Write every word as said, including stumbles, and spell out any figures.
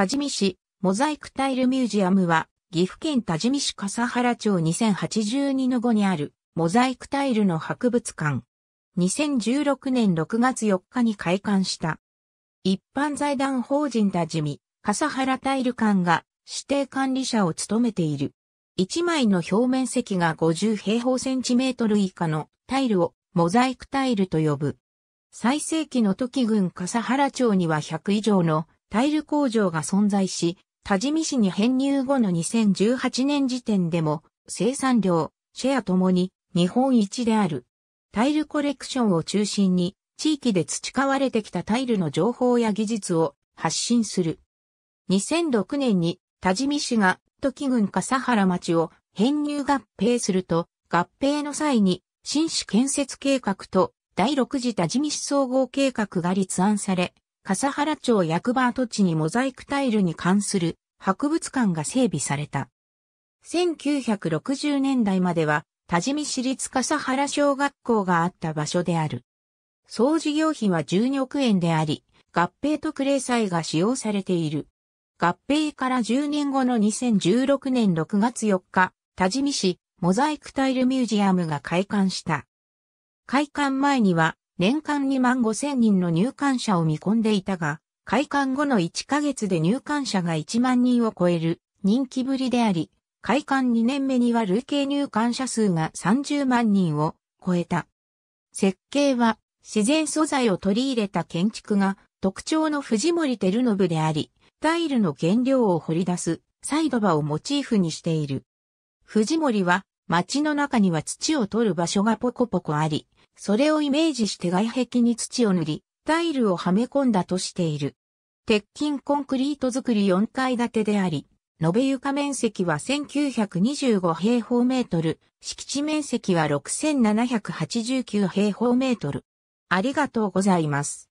多治見市モザイクタイルミュージアムは岐阜県多治見市笠原町にせんはちじゅうにのごにあるモザイクタイルの博物館。にせんじゅうろくねんろくがつよっかに開館した。一般財団法人多治見笠原タイル館が指定管理者を務めている。一枚の表面積がごじゅうへいほうセンチメートル以下のタイルをモザイクタイルと呼ぶ。最盛期の時郡笠原町にはひゃくいじょうのタイル工場が存在し、多治見市に編入後のにせんじゅうはちねん時点でも生産量、シェアともに日本一である。タイルコレクションを中心に地域で培われてきたタイルの情報や技術を発信する。にせんろくねんに多治見市が時郡笠原町を編入合併すると、合併の際に新市建設計画とだいろくじ多治見市総合計画が立案され、笠原町役場跡地にモザイクタイルに関する博物館が整備された。せんきゅうひゃくろくじゅうねんだいまでは多治見市立笠原小学校があった場所である。総事業費はじゅうにおくえんであり、合併特例債が使用されている。合併からじゅうねんごのにせんじゅうろくねんろくがつよっか、多治見市モザイクタイルミュージアムが開館した。開館前には年間にまんごせんにんの入館者を見込んでいたが、開館後のいっかげつで入館者がいちまんにんを超える人気ぶりであり、開館にねんめには累計入館者数がさんじゅうまんにんを超えた。設計は自然素材を取り入れた建築が特徴の藤森照信であり、タイルの原料を掘り出すサイド場をモチーフにしている。藤森は街の中には土を取る場所がポコポコあり、それをイメージして外壁に土を塗り、タイルをはめ込んだとしている。鉄筋コンクリート造りよんかいだてであり、延べ床面積はせんきゅうひゃくにじゅうごへいほうメートル、敷地面積はろくせんななひゃくはちじゅうきゅうへいほうメートル。ありがとうございます。